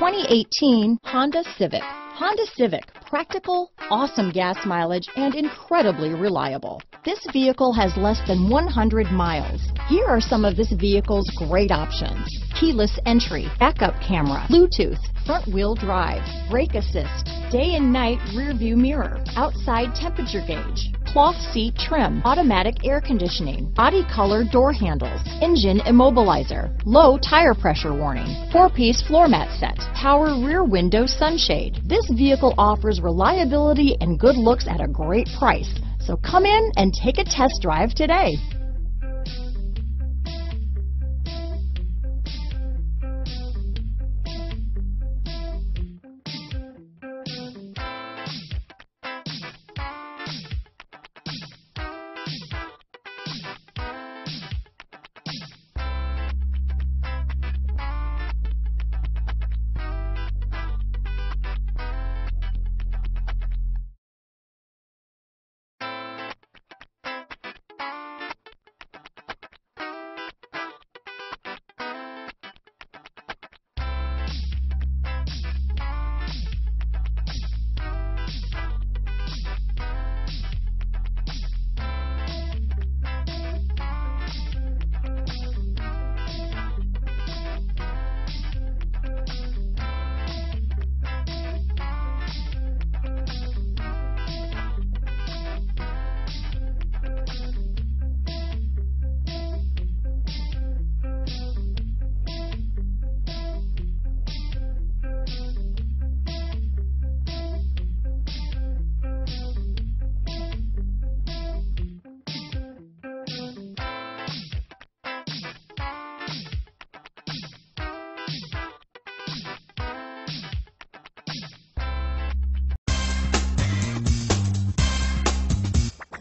2018 Honda Civic. Honda Civic, practical, awesome gas mileage, and incredibly reliable. This vehicle has less than 100 miles. Here are some of this vehicle's great options: keyless entry, backup camera, Bluetooth, front-wheel drive, brake assist, day and night rearview mirror, outside temperature gauge, cloth seat trim, automatic air conditioning, body color door handles, engine immobilizer, low tire pressure warning, 4-piece floor mat set, power rear window sunshade. This vehicle offers reliability and good looks at a great price. So come in and take a test drive today.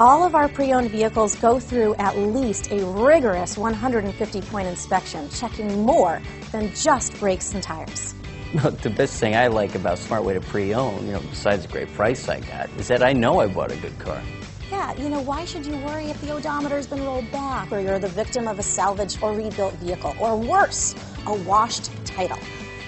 All of our pre-owned vehicles go through at least a rigorous 150-point inspection, checking more than just brakes and tires. Look, the best thing I like about SmartWay to Pre-Own, you know, besides the great price I got, is that I know I bought a good car. Yeah, you know, why should you worry if the odometer's been rolled back, or you're the victim of a salvaged or rebuilt vehicle, or worse, a washed title?